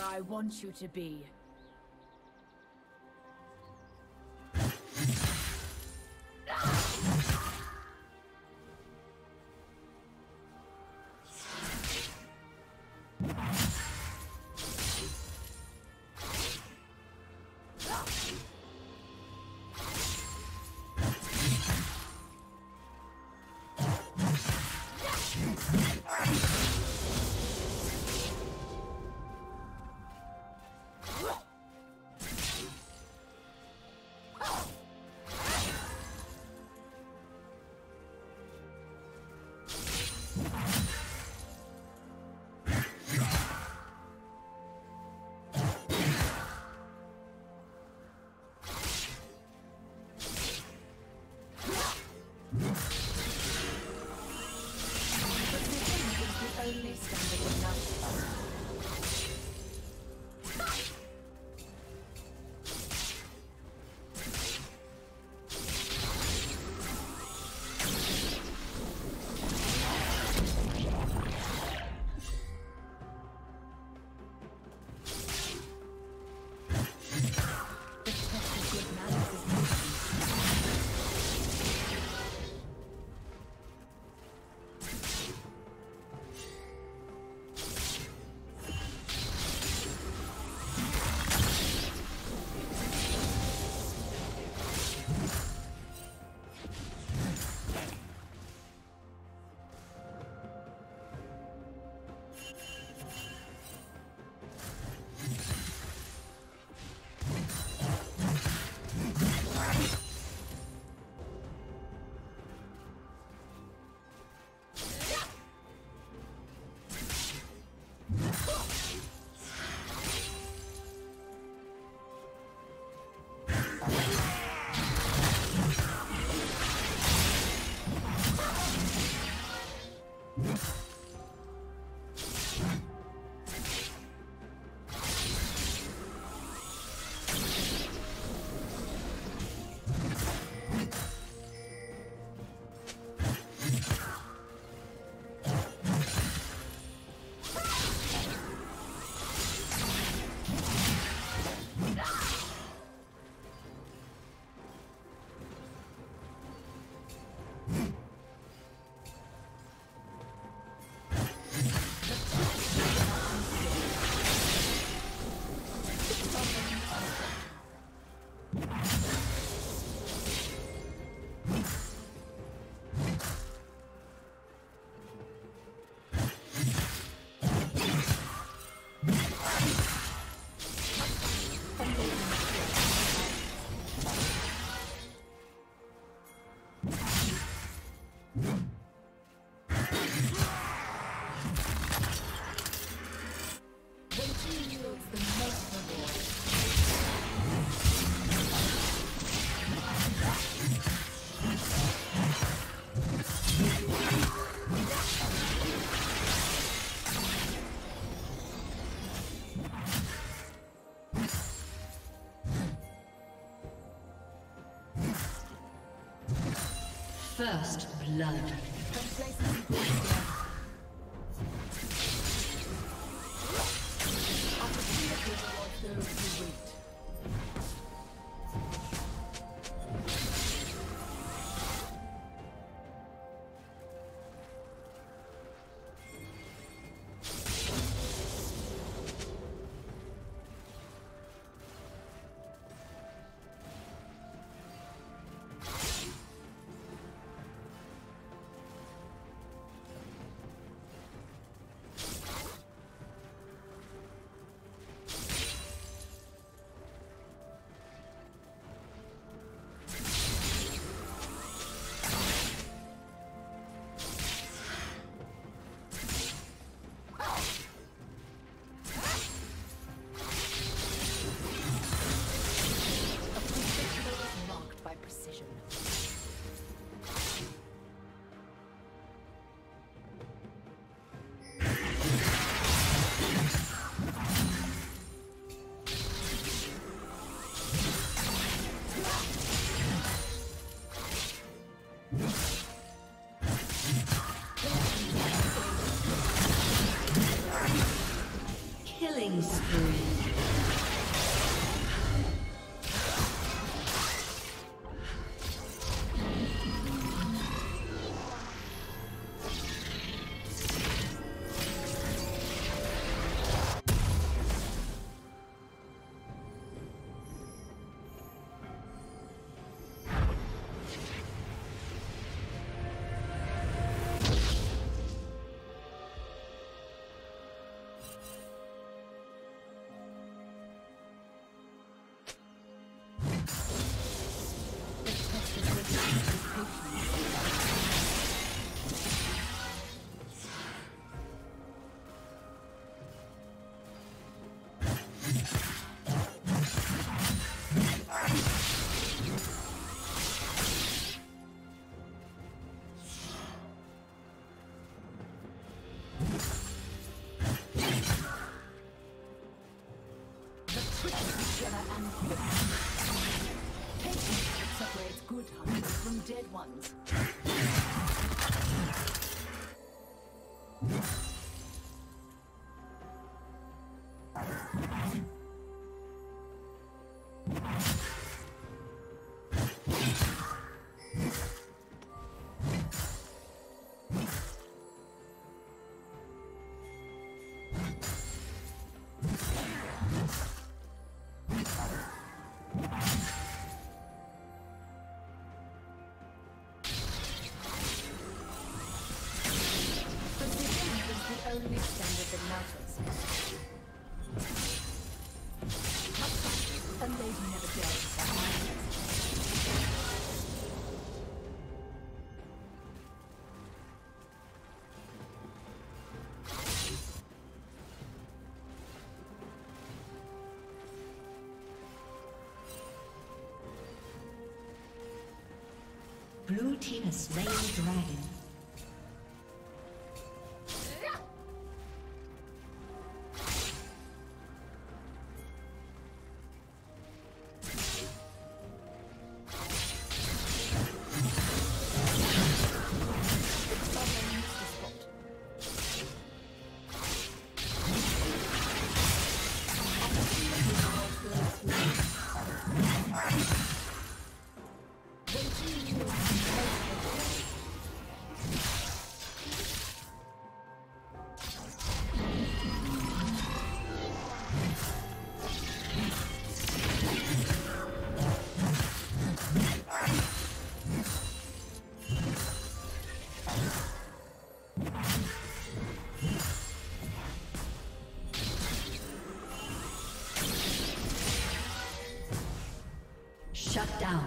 where I want you to be. First blood. Killing spree. good hunts from dead ones. Only standard in mountains. A lady never dared that mountain. Blue team has slain the dragon. Shut down.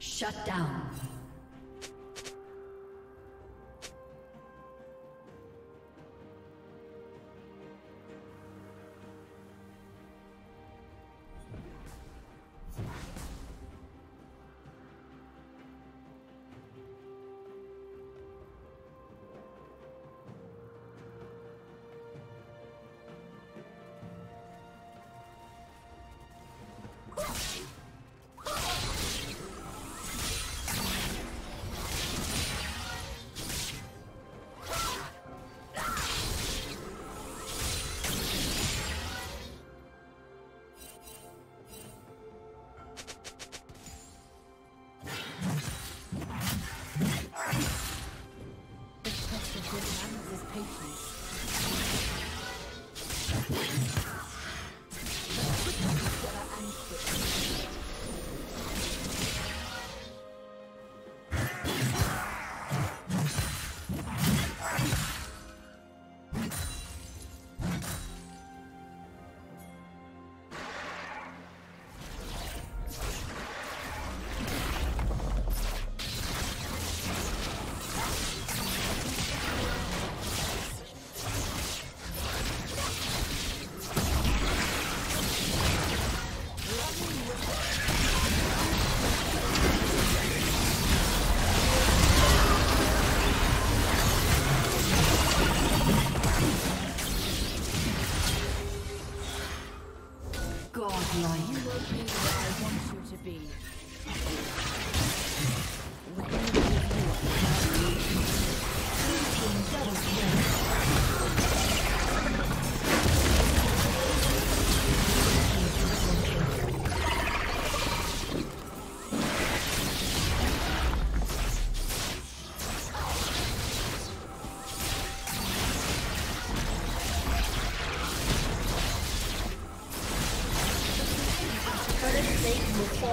Shut down. The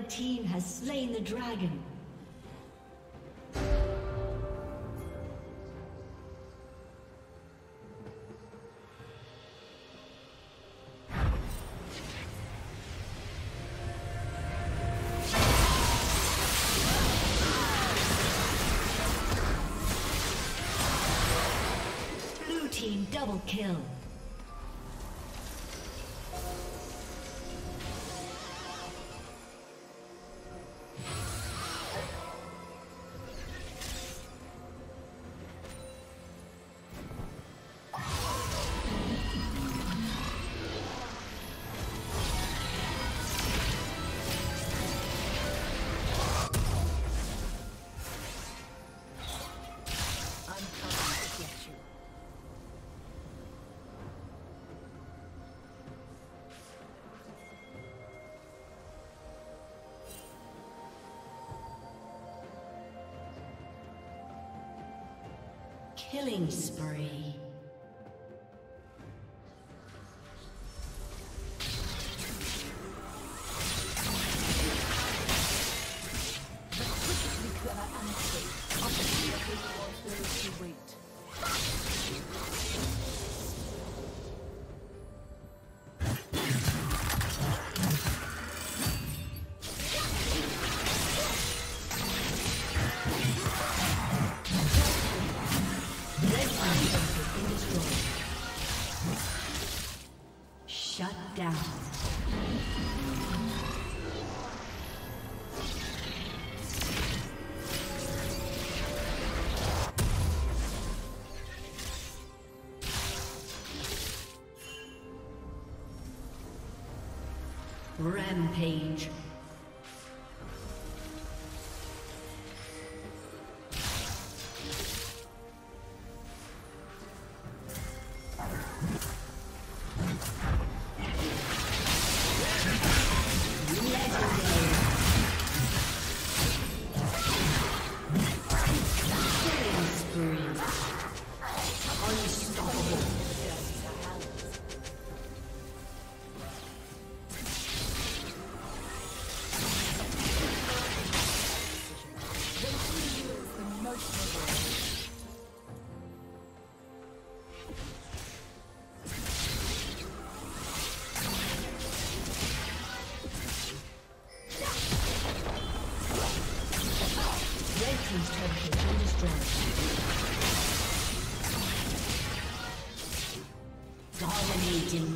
red team has slain the dragon. Blue team double kill. Killing spree. Rampage. Dominating.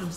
team's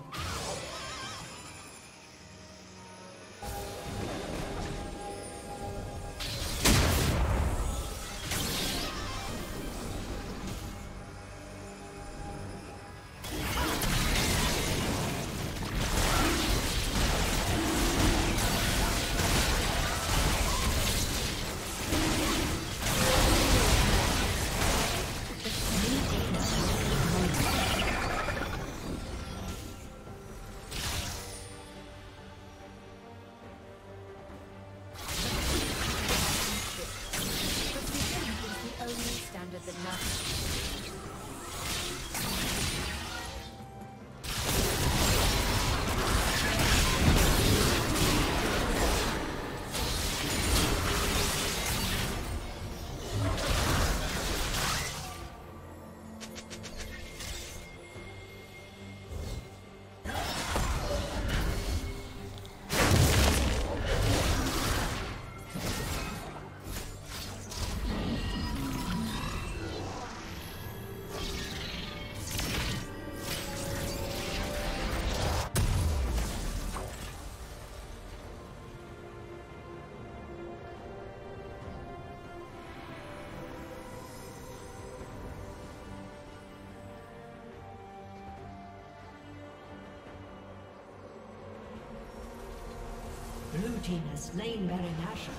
Blue team has slain Baron Nashor.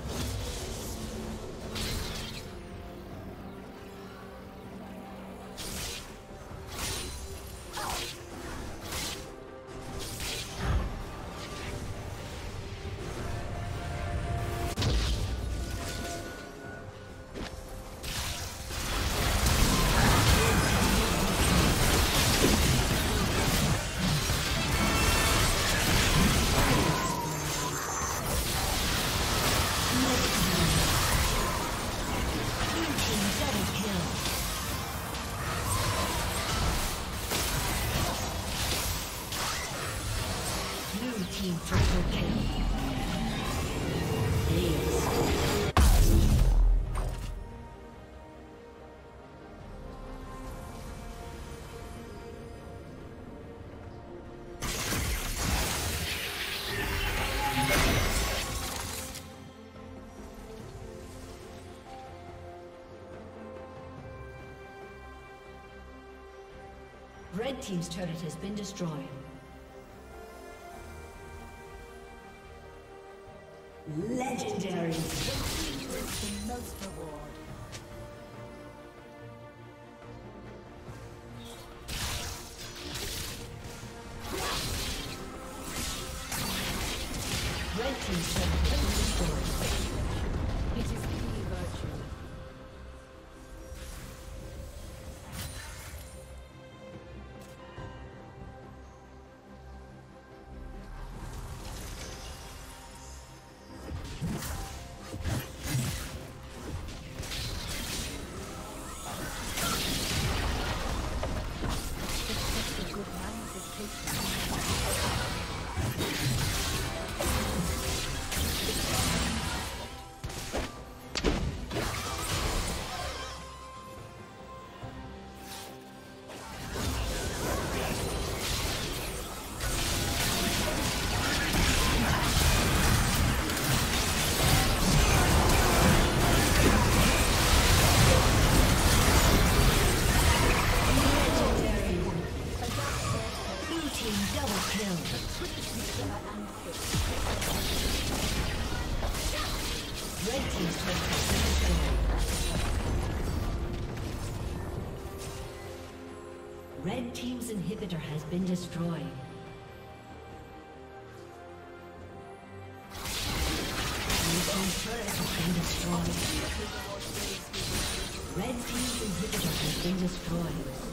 Red team's turret has been destroyed. Legendary. Red team's turret has been destroyed. It is the virtue. Red team's inhibitor has been destroyed. Red team's turret has been destroyed. Red team's inhibitor has been destroyed.